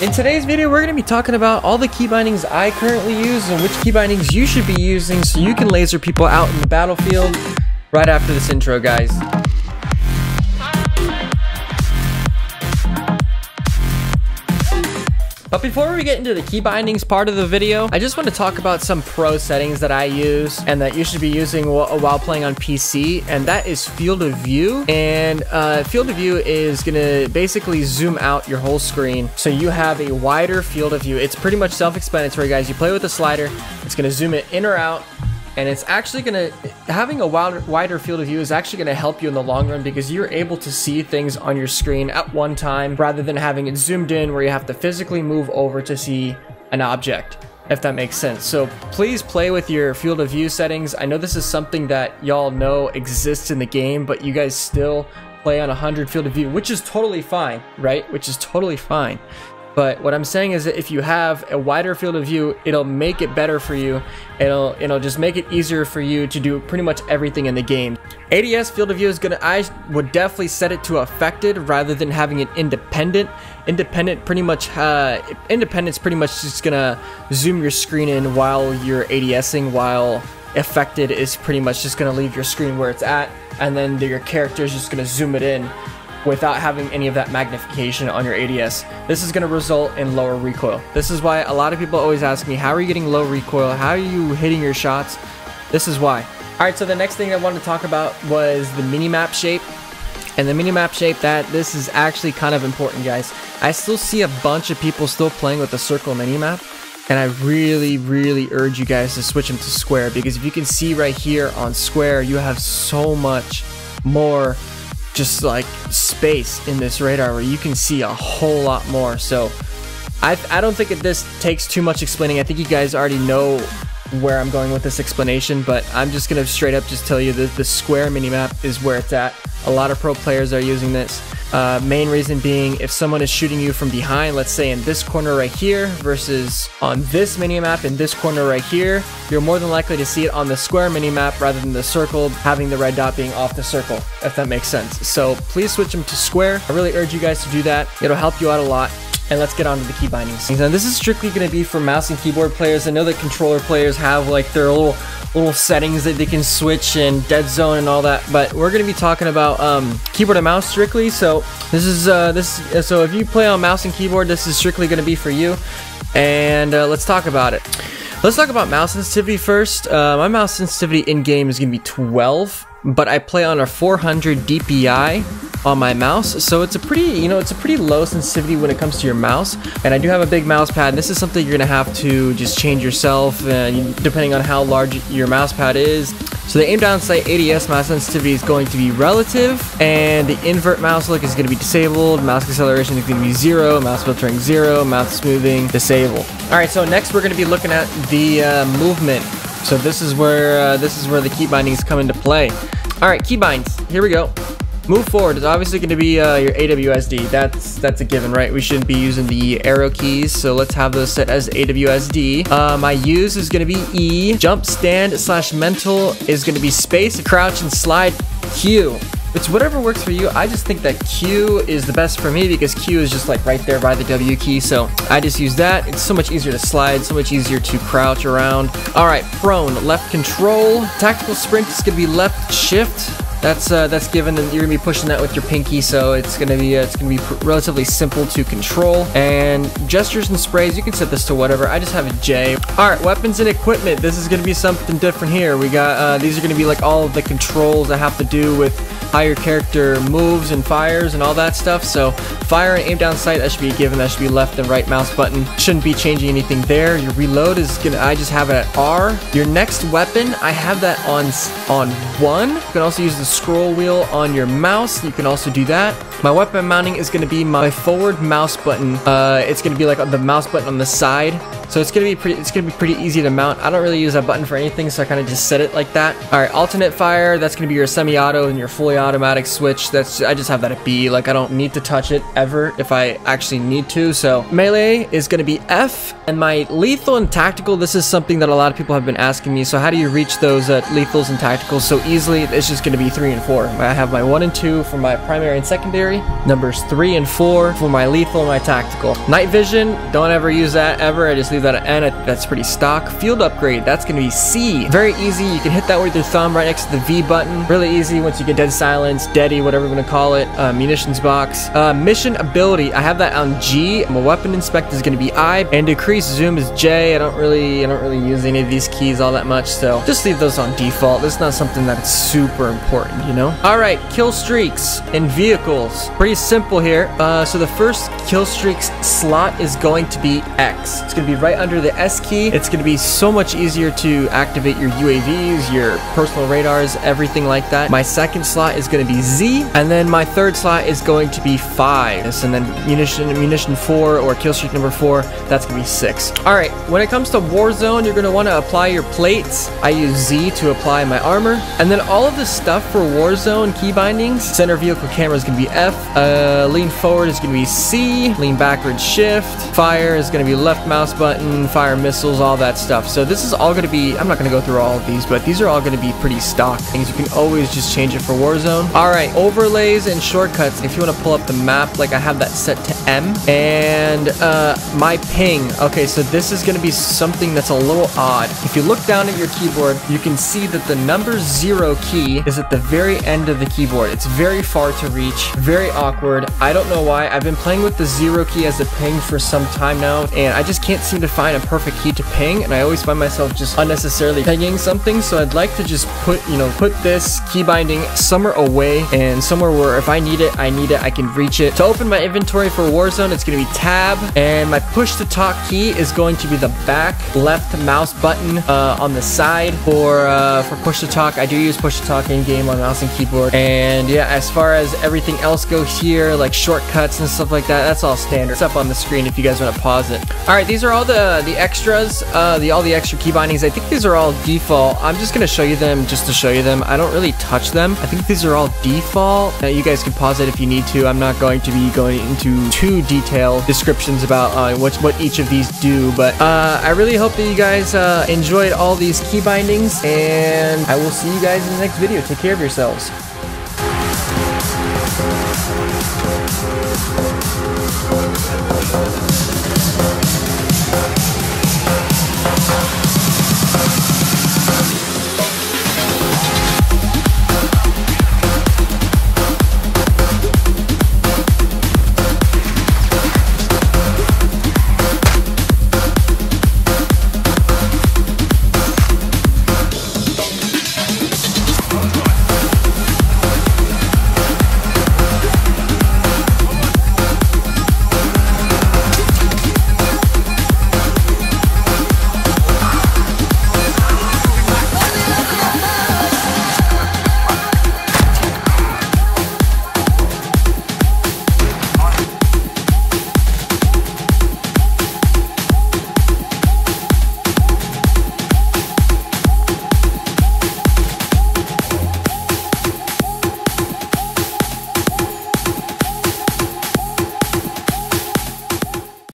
In today's video, we're going to be talking about all the key bindings I currently use and which key bindings you should be using so you can laser people out in the battlefield right after this intro, guys. But before we get into the key bindings part of the video, I just want to talk about some pro settings that I use and that you should be using while playing on PC, and that is field of view. And field of view is gonna basically zoom out your whole screen so you have a wider field of view. It's pretty much self-explanatory, guys. You play with the slider, it's gonna zoom it in or out, and it's actually gonna, having a wider field of view is actually gonna help you in the long run because you're able to see things on your screen at one time rather than having it zoomed in where you have to physically move over to see an object, if that makes sense. So please play with your field of view settings. I know this is something that y'all know exists in the game, but you guys still play on 100 field of view, which is totally fine, right? Which is totally fine. But what I'm saying is that if you have a wider field of view, it'll make it better for you. It'll just make it easier for you to do pretty much everything in the game. ADS field of view is gonna, I would definitely set it to affected rather than having it independent. Independent's pretty much just gonna zoom your screen in while you're ADSing, while affected is pretty much just gonna leave your screen where it's at, and then your character is just gonna zoom it in without having any of that magnification on your ADS. This is gonna result in lower recoil. This is why a lot of people always ask me, how are you getting low recoil? How are you hitting your shots? This is why. All right, so the next thing I wanted to talk about was the minimap shape. And the minimap shape, this is actually kind of important, guys. I still see a bunch of people still playing with the circle minimap, and I really urge you guys to switch them to square, because if you can see right here on square, you have so much more just like space in this radar where you can see a whole lot more. So I don't think this takes too much explaining. I think you guys already know where I'm going with this explanation, but I'm just gonna straight up just tell you that the square minimap is where it's at. A lot of pro players are using this. Main reason being, if someone is shooting you from behind, let's say in this corner right here versus on this minimap in this corner right here, you're more than likely to see it on the square minimap rather than the circle, having the red dot being off the circle, if that makes sense. So please switch them to square. I really urge you guys to do that. It'll help you out a lot. And let's get on to the key bindings. And this is strictly gonna be for mouse and keyboard players. I know that controller players have like their little settings that they can switch and dead zone and all that, but we're gonna be talking about keyboard and mouse strictly. So this is so if you play on mouse and keyboard, this is strictly gonna be for you. And let's talk about it. Let's talk about mouse sensitivity first. My mouse sensitivity in game is gonna be 12, but I play on a 400 DPI on my mouse, so it's a pretty, it's a pretty low sensitivity when it comes to your mouse. And I do have a big mouse pad, and this is something you're gonna have to just change yourself, and depending on how large your mouse pad is. So the aim down sight ADS mouse sensitivity is going to be relative, and the invert mouse look is gonna be disabled, mouse acceleration is gonna be 0, mouse filtering 0, mouse smoothing disabled. All right, so next we're gonna be looking at the movement. So this is where the key bindings come into play. All right, key binds, here we go. Move forward is obviously going to be your AWSD. That's a given, right? We shouldn't be using the arrow keys, so let's have those set as AWSD. My use is going to be E. Jump, stand, / mental is going to be space, crouch, and slide Q. It's whatever works for you. I just think that Q is the best for me because Q is just like right there by the W key, so I just use that. It's so much easier to slide, so much easier to crouch around. All right, prone, left control. Tactical sprint is going to be left shift. That's given, and you're gonna be pushing that with your pinky, so it's gonna be relatively simple to control. And gestures and sprays, you can set this to whatever. I just have a J. All right, weapons and equipment. This is gonna be something different here. We got these are gonna be like all of the controls that have to do with how your character moves and fires and all that stuff. So fire and aim down sight, that should be a given. That should be left and right mouse button. Shouldn't be changing anything there. Your reload is gonna, I just have it at R. Your next weapon, I have that on 1. You can also use the scroll wheel on your mouse. You can also do that. My weapon mounting is going to be my forward mouse button. It's going to be like the mouse button on the side. So it's gonna be pretty easy to mount. I don't really use that button for anything, so I kind of just set it like that. All right, alternate fire, that's gonna be your semi-auto and your fully automatic switch. That's, I just have that at B. Like, I don't need to touch it ever if I actually need to. So melee is gonna be F, and my lethal and tactical, this is something that a lot of people have been asking me. So how do you reach those lethals and tacticals so easily? It's just gonna be 3 and 4. I have my 1 and 2 for my primary and secondary, numbers 3 and 4 for my lethal and my tactical. Night vision, don't ever use that ever. I just leave that at N. That's pretty stock. Field upgrade, that's gonna be C. Very easy. You can hit that with your thumb right next to the V button. Really easy once you get dead silence, deady, whatever we're gonna call it, munitions box. Mission ability, I have that on G. My weapon inspect is gonna be I, and decrease zoom is J. I don't really use any of these keys all that much, so just leave those on default. That's not something that's super important, you know. All right, kill streaks and vehicles. Pretty simple here. So the first kill streaks slot is going to be X. It's gonna be right under the S key. It's gonna be so much easier to activate your UAVs, your personal radars, everything like that. My second slot is gonna be Z, and then my third slot is going to be 5. And then munition 4 or kill streak number 4, that's gonna be 6. All right, when it comes to Warzone, you're gonna want to apply your plates. I use Z to apply my armor, and then all of the stuff for Warzone key bindings. Center vehicle camera is gonna be F. Lean forward is gonna be C. Lean backwards shift. Fire is gonna be left mouse button. Fire missiles, all that stuff. So this is all gonna be, I'm not gonna go through all of these, but these are all gonna be pretty stock things. You can always just change it for Warzone. All right, overlays and shortcuts. If you want to pull up the map, like I have that set to M, and my ping. Okay, so this is gonna be something that's a little odd. If you look down at your keyboard, you can see that the number 0 key is at the very end of the keyboard. It's very far to reach, very awkward. I don't know why. I've been playing with the 0 key as a ping for some time now, and I just can't seem to find a perfect key to ping, and I always find myself just unnecessarily pinging something. So I'd like to just put this key binding somewhere away, and somewhere where if I need it, I can reach it. To open my inventory for Warzone, it's gonna be tab, and my push to talk key is going to be the back left mouse button on the side for push to talk. I do use push to talk in game on mouse and keyboard. And yeah, as far as everything else goes here, like shortcuts and stuff like that, that's all standard. It's up on the screen if you guys want to pause it. All right, these are all the extras, all the extra key bindings. I think these are all default. I'm just gonna show you them just to show you them. I don't really touch them. I think these are all default. Now you guys can pause it if you need to. I'm not going to be going into too detailed descriptions about what each of these do, but I really hope that you guys enjoyed all these key bindings, and I will see you guys in the next video. Take care of yourselves.